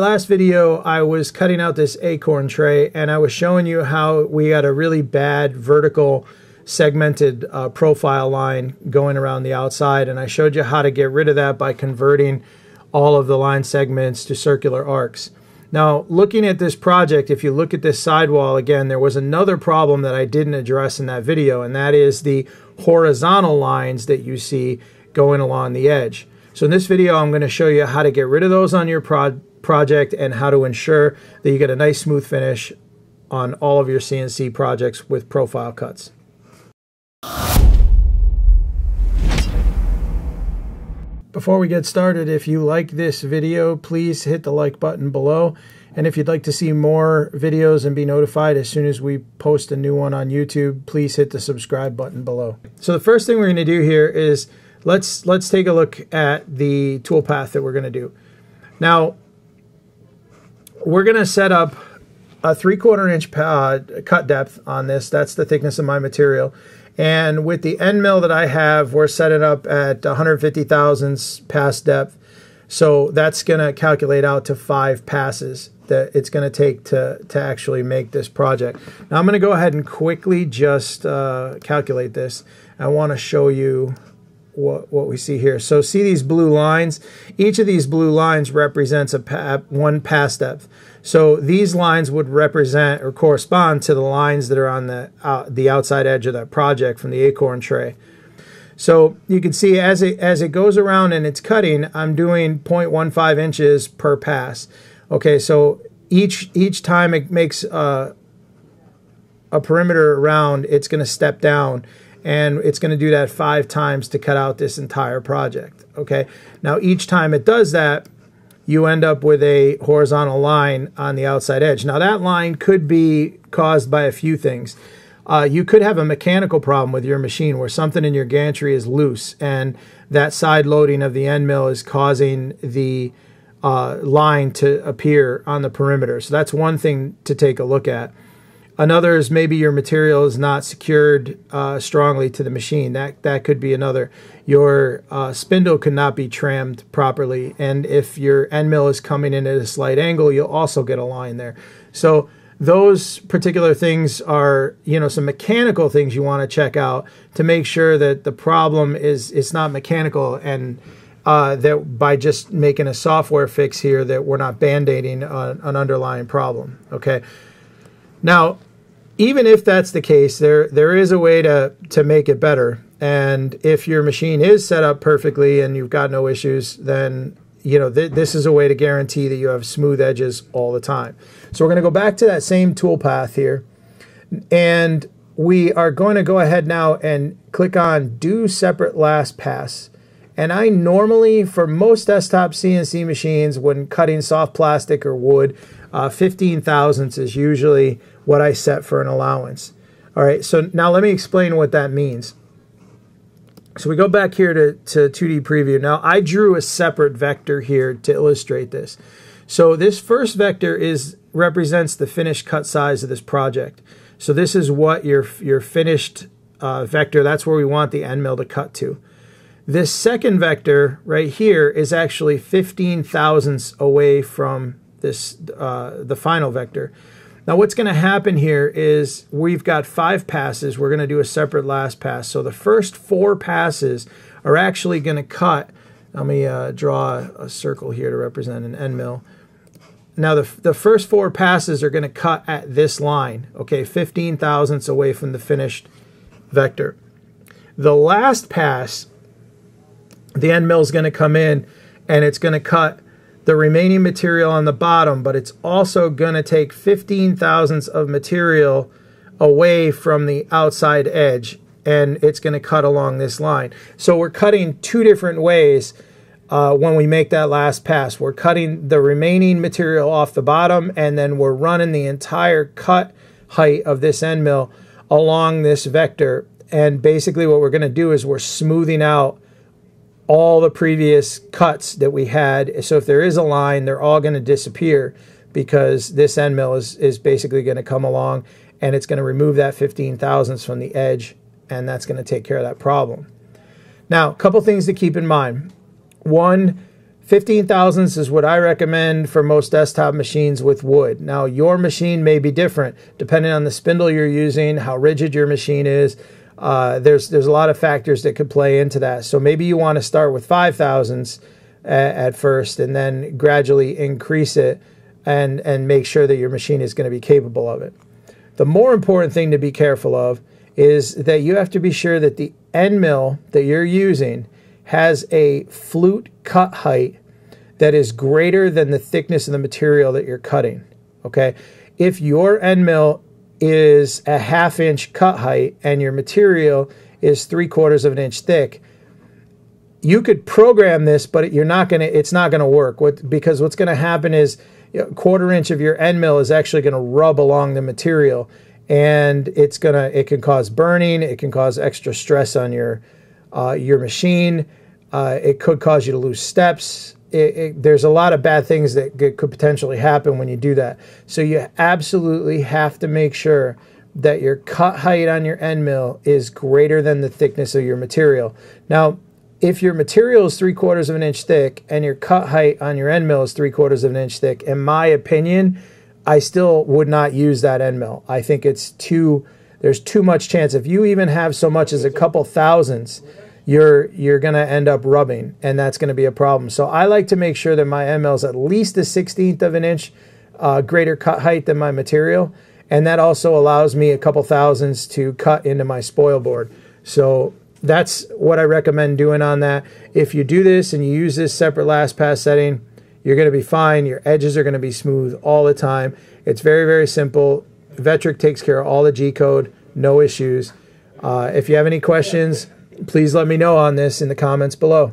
Last video, I was cutting out this acorn tray and I was showing you how we got a really bad vertical segmented profile line going around the outside, and I showed you how to get rid of that by converting all of the line segments to circular arcs. Now, looking at this project, if you look at this sidewall again, there was another problem that I didn't address in that video, and that is the horizontal lines that you see going along the edge. So in this video, I'm going to show you how to get rid of those on your project and how to ensure that you get a nice smooth finish on all of your CNC projects with profile cuts. Before we get started, if you like this video, please hit the like button below. And if you'd like to see more videos and be notified as soon as we post a new one on YouTube, please hit the subscribe button below. So the first thing we're going to do here is let's take a look at the toolpath that we're going to do. Now, we're going to set up a 3/4 inch cut depth on this. That's the thickness of my material. And with the end mill that I have, we're setting up at 150 thousandths pass depth. So that's going to calculate out to 5 passes that it's going to take to actually make this project. Now I'm going to go ahead and quickly just calculate this. I want to show you what we see here. So see these blue lines? Each of these blue lines represents one pass depth. So these lines would represent or correspond to the lines that are on the outside edge of that project from the acorn tray. So you can see as it goes around and it's cutting, I'm doing 0.15 inches per pass. Okay, so each time it makes a perimeter around, it's going to step down. And it's going to do that 5 times to cut out this entire project. Okay. Now each time it does that, you end up with a horizontal line on the outside edge. Now that line could be caused by a few things. You could have a mechanical problem with your machine where something in your gantry is loose, and that side loading of the end mill is causing the line to appear on the perimeter. So that's one thing to take a look at. Another is maybe your material is not secured strongly to the machine. That could be another. Your spindle could not be trammed properly. And if your end mill is coming in at a slight angle, you'll also get a line there. So those particular things are, you know, some mechanical things you want to check out to make sure that the problem is it's not mechanical, and that by just making a software fix here that we're not band-aiding an underlying problem. Okay. Now, even if that's the case, there is a way to make it better. And if your machine is set up perfectly and you've got no issues, then you know this is a way to guarantee that you have smooth edges all the time. So we're going to go back to that same toolpath here, and we are going to go ahead now and click on Do Separate Last Pass. And I normally, for most desktop CNC machines, when cutting soft plastic or wood, 15 thousandths is usually what I set for an allowance. All right, so now let me explain what that means. So we go back here to 2D preview. Now I drew a separate vector here to illustrate this. So this first vector represents the finished cut size of this project. So this is what your finished vector, that's where we want the end mill to cut to. This second vector right here is actually 15 thousandths away from this the final vector. Now what's going to happen here is we've got 5 passes. We're going to do a separate last pass. So the first 4 passes are actually going to cut. Let me draw a circle here to represent an end mill. Now the first 4 passes are going to cut at this line, okay, 15 thousandths away from the finished vector. The last pass, the end mill is going to come in and it's going to cut the remaining material on the bottom, but it's also going to take 15 thousandths of material away from the outside edge, and it's going to cut along this line. So we're cutting 2 different ways when we make that last pass. We're cutting the remaining material off the bottom, and then we're running the entire cut height of this end mill along this vector. And basically what we're going to do is we're smoothing out all the previous cuts that we had. So if there is a line, they're all going to disappear because this end mill is basically going to come along and it's going to remove that 15 thousandths from the edge, and that's going to take care of that problem. Now, a couple things to keep in mind. One, 15 thousandths is what I recommend for most desktop machines with wood. Now, your machine may be different depending on the spindle you're using, how rigid your machine is. There's a lot of factors that could play into that. So maybe you want to start with 5 thousandths at first and then gradually increase it and make sure that your machine is going to be capable of it. The more important thing to be careful of is that you have to be sure that the end mill that you're using has a flute cut height that is greater than the thickness of the material that you're cutting, okay? If your end mill is a 1/2 inch cut height and your material is 3/4 of an inch thick, you could program this, but it's not gonna work. Because what's gonna happen is, you know, 1/4 inch of your end mill is actually gonna rub along the material, and it can cause burning, it can cause extra stress on your machine. It could cause you to lose steps. There's a lot of bad things that could potentially happen when you do that. So you absolutely have to make sure that your cut height on your end mill is greater than the thickness of your material. Now, if your material is 3/4 of an inch thick and your cut height on your end mill is 3/4 of an inch thick, in my opinion, I still would not use that end mill. I think there's too much chance. If you even have so much as a couple thousandths, you're going to end up rubbing, and that's going to be a problem. So I like to make sure that my end mill is at least a 1/16 of an inch greater cut height than my material, and that also allows me a couple thousandths to cut into my spoil board. So that's what I recommend doing on that. If you do this and you use this separate last pass setting, you're going to be fine. Your edges are going to be smooth all the time. It's very, very simple. Vectric takes care of all the G-code, no issues. If you have any questions, please let me know on this in the comments below.